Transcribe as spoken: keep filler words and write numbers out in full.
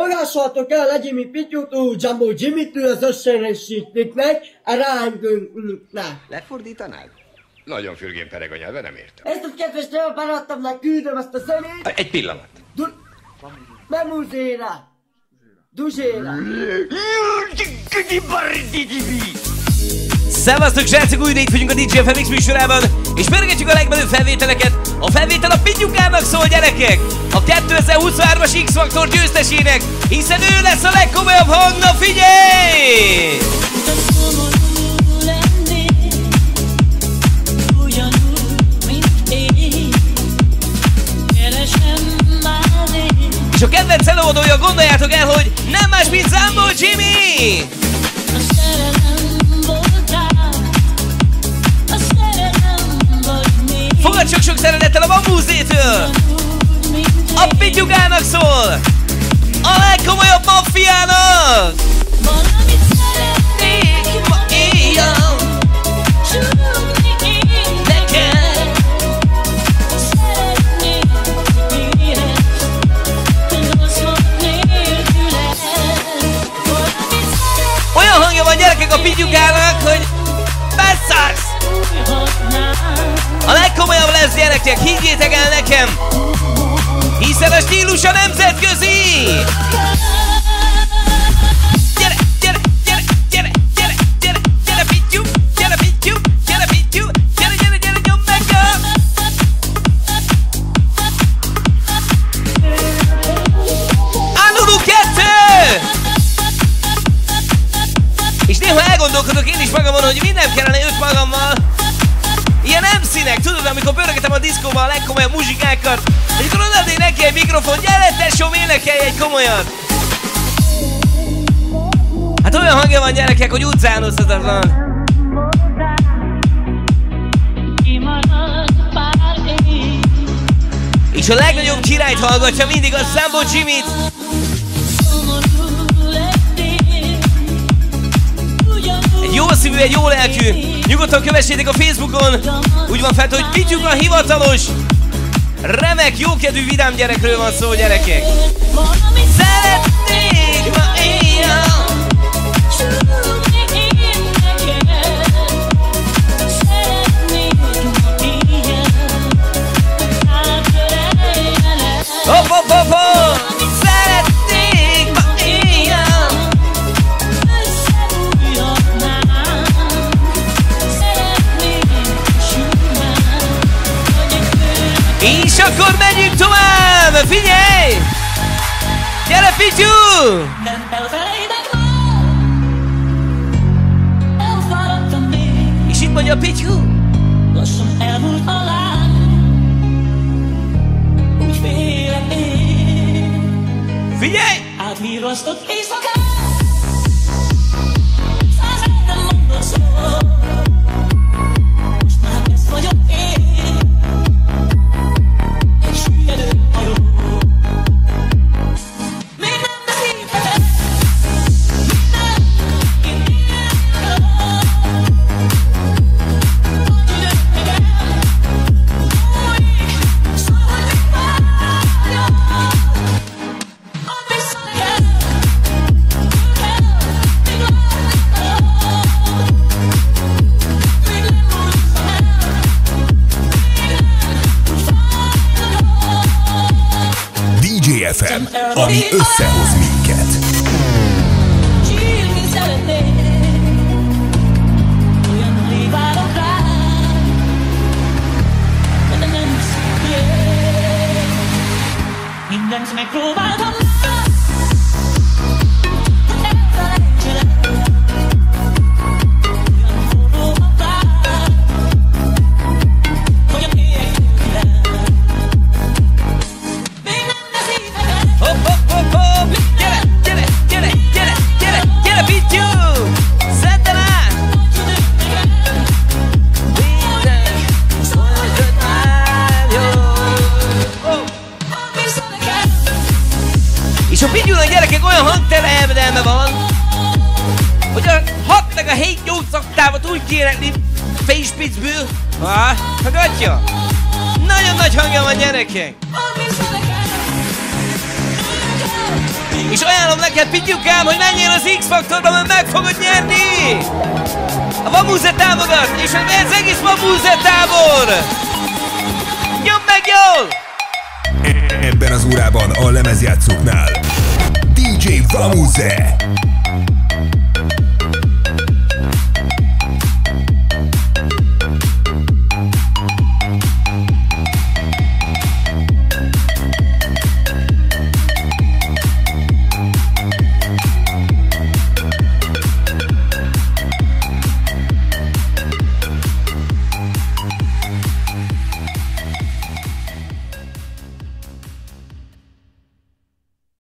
Fogassatok el a Jimmy Pityutól, Zámbó Jimmytől, az összeresítőknek, a rángőnknek. Lefordítanád? Nagyon fürgén pereg a nyelve, nem értem. Ezt a kedves nyelvben adtam le, küldöm azt a szemét. Egy pillanat. Du... Nem uzéra. Duzséra. Szevasztok, srácok, újra itt vagyunk a dé dzsé Femix műsorában, és pörgetjük a legmenőbb felvételeket. A felvétel a Pityukának szól, gyerekek! A kétezer-huszonhármas X-faktor győztesének, hiszen ő lesz a legkomolyabb hang, na figyelj! És a kedvenc előadója, gondoljátok el, hogy nem más, mint Zámbó Jimmy! Fogad sok-sok szeretettel a Bambúzétől! A Pityukának szól! A legkomolyabb maffiának! Valamit szeretnék ma éjjel, csúrni én neked. Olyan hangja van, gyerekek, a Pityukának, hogy beszarsz! A legkomolyabb lesz, gyerekek, higgyétek el nekem, hiszen a stílusa nemzetközi! Gyere, gyere, gyere, gyere, gyere, gyere, gyere, Pityu, gyere, Pityu, gyere, Pityu, gyere, gyere, gyere, nyomd meg a... Ánulú kettő! És néha elgondolkodok én is magamon, hogy mi nem kellene őt magammal. Ilyen em cének, tudod, amikor pörgetem a diszkóban a legkomolyabb muzsikákat, és akkor adnék neki egy mikrofon, gyere tesóm, énekelj egy komolyan! Hát olyan hangja van, gyerekek, hogy utcánozhatatlan. És a legnagyobb királyt hallgatja mindig a Zámbó Jimmyt. Egy jó szívű, egy jó lelkű. Nyugodtan kövessétek a Facebookon. Úgy van fent, hogy Pityuka hivatalos. Remek, jókedvű, vidám gyerekről van szó, gyerekek. Szeretnék ma éjjel. Hopp, hopp, hopp, hopp. És akkor menjünk tovább! Figyelj! Gyere, Pityu! És itt mondja Pityu! Lassan elmúlt a láng, úgy félek én. Figyelj! Átvíroztott éjszakát, száz nem mondod szóval. Most már ez vagyok én. Ami összehoz minket. Csírni szeretnék, olyan rég várok rá, de nem szüksél. Mindent megpróbáltam, hogy elfelejtselek, olyan forróban vár, hogy a nélkülem még nem beszélek. És a Pityunak, gyerekek, olyan hangtele evedelme van, hogy a hat meg a hét nyolc szaktávot úgy kérekni fejspitzből. Ah, tagadja? Nagyon nagy hangja van, gyerekek! Ami szó nekem, nekem, nekem, És ajánlom neked, Pityukám, hogy menjél az X-faktorba, mert meg fogod nyerni! A Vamúze táborat, és az egész Vamúze tábor! Nyomd meg jól! Ebben az órában a lemezjátszóknál dé dzsé Vamúze!